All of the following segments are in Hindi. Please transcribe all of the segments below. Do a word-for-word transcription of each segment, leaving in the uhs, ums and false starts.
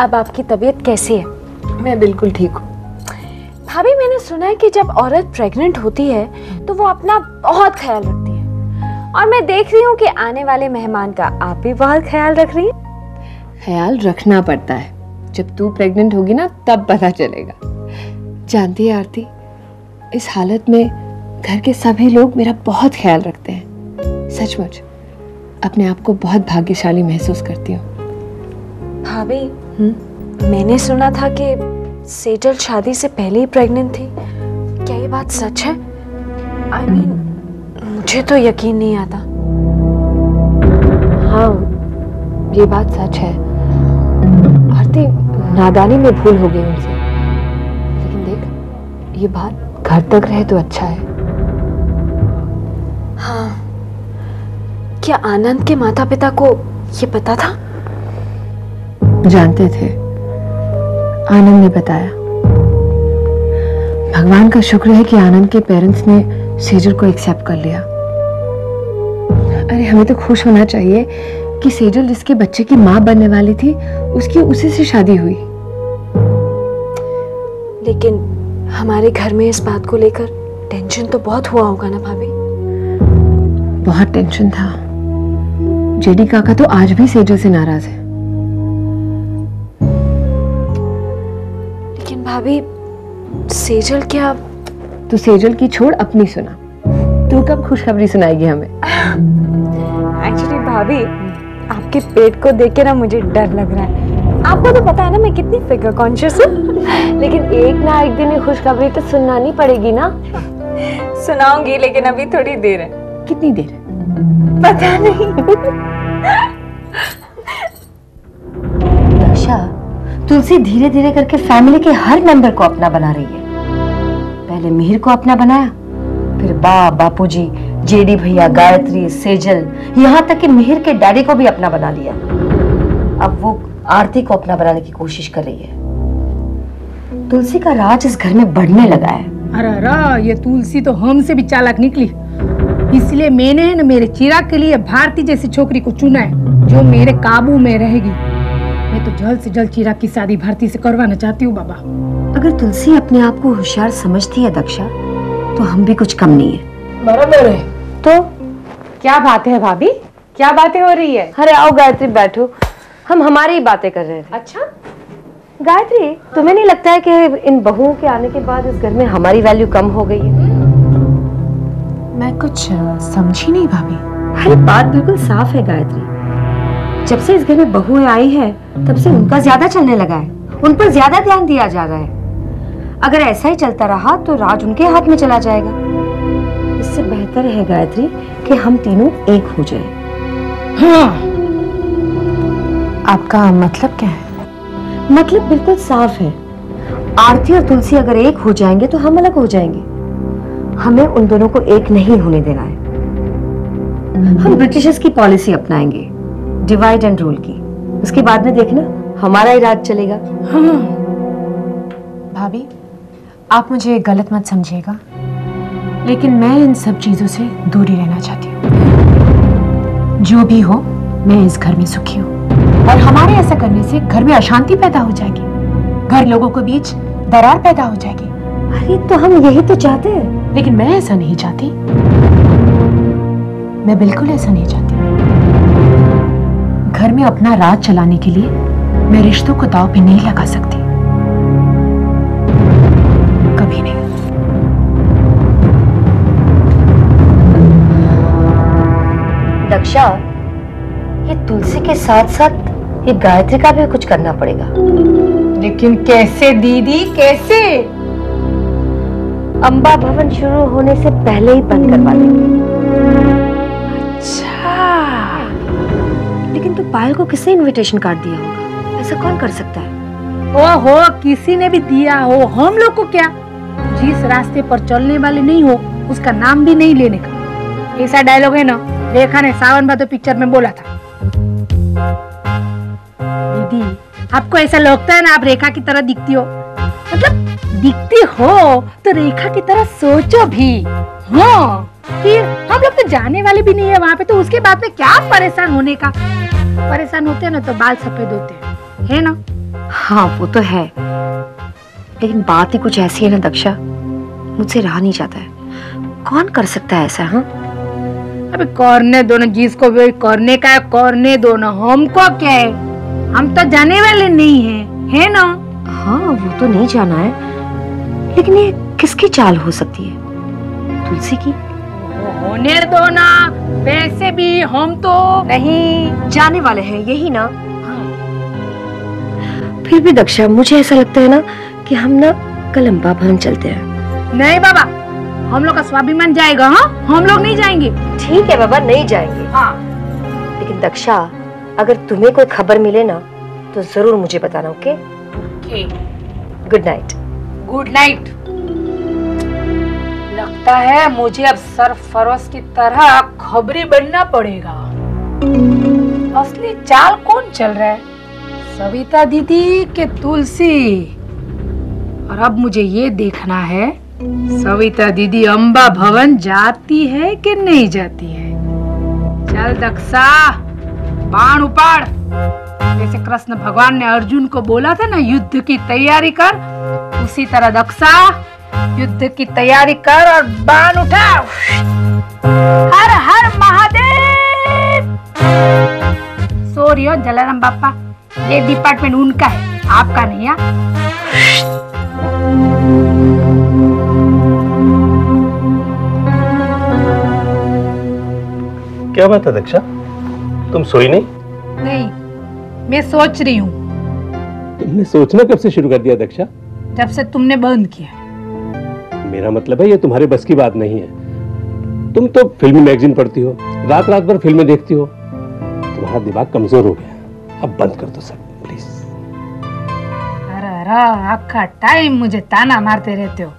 अब आपकी तबीयत कैसी है? मैं बिल्कुल ठीक हूँ भाभी। मैंने सुना है कि जब औरत प्रेग्नेंट होती है तो वो अपना बहुत ख्याल रखती है, और मैं देख रही हूँ कि आने वाले मेहमान का आप भी बहुत ख्याल रख रही है। ख्याल रखना पड़ता है, जब तू प्रेग्नेंट होगी ना तब पता चलेगा। जानती है आरती, इस हालत में घर के सभी लोग मेरा बहुत ख्याल रखते हैं। सचमुच अपने आप को बहुत भाग्यशाली महसूस करती हूँ भाभी। मैंने सुना था कि सेजल शादी से पहले ही प्रेग्नेंट थी, क्या ये बात सच है? आई मीन, मुझे तो यकीन नहीं आता। हाँ, ये बात सच है आरती, नादानी में भूल हो गई उनसे। लेकिन देख, ये बात घर तक रहे तो अच्छा है। हाँ, क्या आनंद के माता पिता को ये पता था? जानते थे, आनंद ने बताया। भगवान का शुक्र है कि आनंद के पेरेंट्स ने सेजल को एक्सेप्ट कर लिया। अरे हमें तो खुश होना चाहिए कि सेजल जिसके बच्चे की माँ बनने वाली थी उसकी उसी से शादी हुई। लेकिन हमारे घर में इस बात को लेकर टेंशन तो बहुत हुआ होगा ना भाभी? बहुत टेंशन था। जेडी काका तो आज भी सेजल से नाराज है। भाभी, सेजल क्या? तू सेजल की छोड़ अपनी सुना, तू कब खुशखबरी सुनाएगी हमें? एक्चुअली भाभी, आपके पेट को देख के ना मुझे डर लग रहा है। आपको तो पता है ना मैं कितनी फिगर कॉन्शियस हूँ। लेकिन एक ना एक दिन ये खुशखबरी तो सुनानी पड़ेगी ना। सुनाऊंगी, लेकिन अभी थोड़ी देर है। कितनी देर? पता नहीं। दशा, तुलसी धीरे धीरे करके फैमिली के हर मेंबर को अपना बना रही है। पहले मिहिर को अपना बनाया, फिर बा, बापूजी, जेडी भैया, गायत्री, सेजल, यहाँ तक कि मिहिर के डैडी को भी अपना बना लिया। अब वो आरती को अपना बनाने की कोशिश कर रही है। तुलसी का राज इस घर में बढ़ने लगा है। अरे अरे, ये तुलसी तो हमसे भी चालाक निकली। इसलिए मैंने न मेरे चिराग के लिए भारती जैसी छोकरी को चुना है जो मेरे काबू में रहेगी। मैं तो जल्द से जल्द चिराग की शादी भारती से करवाना चाहती हूँ बाबा। अगर तुलसी अपने आप को होशियार समझती है दक्षा, तो हम भी कुछ कम नहीं है। बराबर है। तो क्या बातें हैं भाभी, क्या बातें हो रही है? अरे आओ गायत्री, बैठो, हम हमारी ही बातें कर रहे थे। अच्छा गायत्री, तुम्हें नहीं लगता है कि इन बहुओं के आने के बाद इस घर में हमारी वैल्यू कम हो गई है? मैं कुछ समझी नहीं भाभी। अरे बात बिल्कुल साफ है गायत्री, जब से इस घर में बहुएं आई है तब से उनका ज्यादा चलने लगा है, उन पर ज्यादा ध्यान दिया जा रहा है। अगर ऐसा ही चलता रहा तो राज उनके हाथ में चला जाएगा। इससे बेहतर है गायत्री कि हम तीनों एक हो जाएं। हाँ। आपका मतलब क्या है? मतलब बिल्कुल साफ है। आरती और तुलसी अगर एक हो जाएंगे तो हम अलग हो जाएंगे। हमें उन दोनों को एक नहीं होने देना है। हम ब्रिटिशर्स की पॉलिसी अपनाएंगे, डिवाइड एंड रूल की। उसके बाद में देखना हमारा ही राज चलेगा। हाँ। भाभी, आप मुझे गलत मत समझिएगा, लेकिन मैं इन सब चीजों से दूरी रहना चाहती हूँ। जो भी हो, मैं इस घर में सुखी हूँ, और हमारे ऐसा करने से घर में अशांति पैदा हो जाएगी, घर लोगों के बीच दरार पैदा हो जाएगी। अरे तो हम यही तो चाहते हैं। लेकिन मैं ऐसा नहीं चाहती, मैं बिल्कुल ऐसा नहीं चाहती। घर में अपना राज चलाने के लिए मैं रिश्तों को दांव पे नहीं लगा सकती, कभी नहीं। दक्षा, ये तुलसी के साथ साथ ये गायत्री का भी कुछ करना पड़ेगा। लेकिन कैसे दीदी, कैसे? अंबा भवन शुरू होने से पहले ही बंद करवा देंगे। अच्छा, लेकिन तो पायल को किसने इनविटेशन कार्ड दिया होगा? ऐसा कौन कर सकता है? ओ हो, किसी ने भी दिया हो, हम लोग को क्या? जिस रास्ते पर चलने वाले नहीं हो उसका नाम भी नहीं लेने का, ऐसा डायलॉग है ना, रेखा ने सावन भादो पिक्चर में बोला था। दीदी, आपको ऐसा लगता है ना आप रेखा की तरह दिखती हो? मतलब दिखती हो तो रेखा की तरह सोचो भी। हाँ, फिर हम लोग तो जाने वाले भी नहीं है वहाँ पे, तो उसके बाद में क्या परेशान होने का? परेशान होते हैं ना तो बाल सफेद होते हैं, है ना? हाँ वो तो है, लेकिन बात ही कुछ ऐसी है ना दक्षा, मुझसे रहा नहीं जाता है। कौन कर सकता है ऐसा? हाँ अबे करने दो ना, जिसको भी करने का है करने दो ना, हमको क्या है, हम तो जाने वाले नहीं हैं, है ना? हाँ वो तो नहीं जाना है, लेकिन ये किसकी चाल हो सकती है? तुलसी की? होने दो ना, वैसे भी हम तो नहीं जाने वाले हैं, यही ना। हाँ। फिर भी दक्षा मुझे ऐसा लगता है ना कि हम ना कल अंबा भवन चलते हैं। नहीं बाबा, हम लोग का स्वाभिमान जाएगा। हाँ हम लोग नहीं जाएंगे। ठीक है बाबा नहीं जाएंगे। हाँ लेकिन दक्षा अगर तुम्हें कोई खबर मिले ना तो जरूर मुझे बताना। Okay okay, good night. Good night. लगता है मुझे अब सरफरोश की तरह खबरी बनना पड़ेगा। असली चाल कौन चल रहा है, सविता दीदी के तुलसी? और अब मुझे ये देखना है सविता दीदी अंबा भवन जाती है कि नहीं जाती है। चल दक्षा बाण उपाड़। जैसे कृष्ण भगवान ने अर्जुन को बोला था ना युद्ध की तैयारी कर, उसी तरह दक्षा युद्ध की तैयारी कर और बाण उठा। हर हर महादेव। सॉरी हो जलाराम बापा, ये डिपार्टमेंट उनका है, आपका नहीं। यार क्या बात है दक्षा, तुम सोई नहीं? नहीं मैं सोच रही हूँ। तुमने सोचना कब से शुरू कर दिया दक्षा? जब से तुमने बंद किया। मेरा मतलब है ये तुम्हारे बस की बात नहीं है। तुम तो फिल्मी मैगजीन पढ़ती हो, रात रात भर फिल्में देखती हो, तुम्हारा दिमाग कमजोर हो गया। अब बंद कर दो सब प्लीज। अरे अरे आखा टाइम मुझे ताना मारते रहते हो।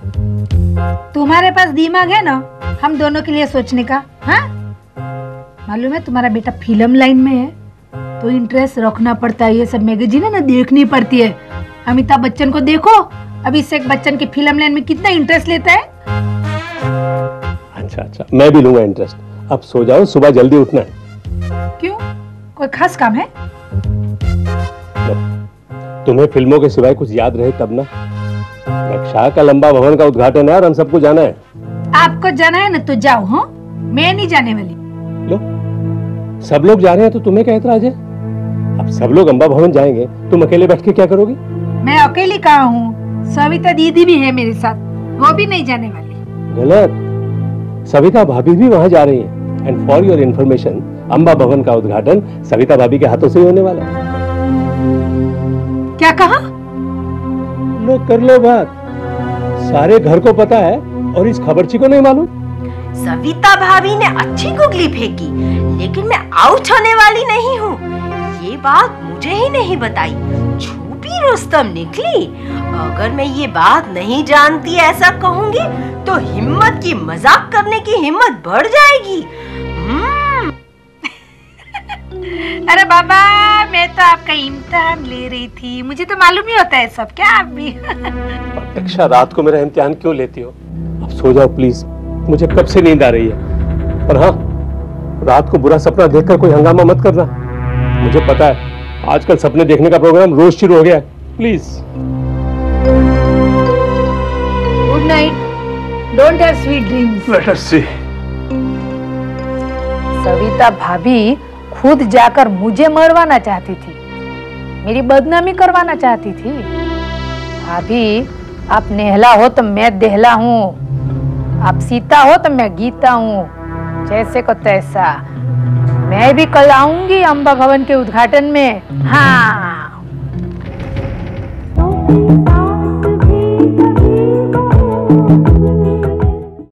तुम्हारे पास दिमाग है ना हम दोनों के लिए सोचने का। हाँ मालूम है तुम्हारा बेटा फिल्म लाइन में है तो इंटरेस्ट रखना पड़ता है, ये सब मैगजीन है ना देखनी पड़ती है। अमिताभ बच्चन को देखो, अभिषेक बच्चन की फिल्म लाइन में कितना इंटरेस्ट लेता है। अच्छा अच्छा मैं भी लूंगा इंटरेस्ट। अब सो जाओ, सुबह जल्दी उठना है। क्यों कोई खास काम है? तुम्हें फिल्मों के सिवाय कुछ याद रहे तब ना। रक्षा का लंबा भवन का उद्घाटन है और हम सबको जाना है। आपको जाना है ना तो जाओ, हो मैं नहीं जाने वाली। लो सब लोग जा रहे हैं तो तुम्हें क्या एतराज है? अब सब लोग अंबा भवन जाएंगे, तुम अकेले बैठ के क्या करोगी? मैं अकेली कहाँ हूँ, सविता दीदी भी है मेरे साथ, वो भी नहीं जाने वाली। गलत, सविता भाभी भी वहाँ जा रही हैं। And for your information Amba Bhavan का उद्घाटन सविता भाभी के हाथों से ही होने वाला है। क्या कहा? लो कर लो बात, सारे घर को पता है और इस खबरची को नहीं मालूम। सविता भाभी ने अच्छी गुगली फेंकी, लेकिन मैं आउट होने वाली नहीं हूँ। ये बात मुझे ही नहीं बताई, छुपी रुस्तम निकली। अगर मैं ये बात नहीं जानती ऐसा कहूँगी तो हिम्मत की, मजाक करने की हिम्मत बढ़ जाएगी। अरे बाबा मैं तो आपका इम्तिहान ले रही थी, मुझे तो मालूम ही होता है सब। क्या आप भी दक्षा रात को मेरा इम्तिहान क्यों लेती हो? अब सो जाओ प्लीज, मुझे कब से नींद आ रही है। और हाँ रात को बुरा सपना देखकर कोई हंगामा मत करना। मुझे पता है आजकल सपने देखने का प्रोग्राम रोज शुरू हो गया है। Please good night, don't have sweet dreams. Let us see. Savita भाभी खुद जाकर मुझे मरवाना चाहती थी, मेरी बदनामी करवाना चाहती थी। भाभी आप नेहला हो तो मैं देहला हूँ, आप सीता हो तो मैं गीता हूँ, जैसे को तैसा। मैं भी कल आऊंगी अंबा भवन के उद्घाटन में। हाँ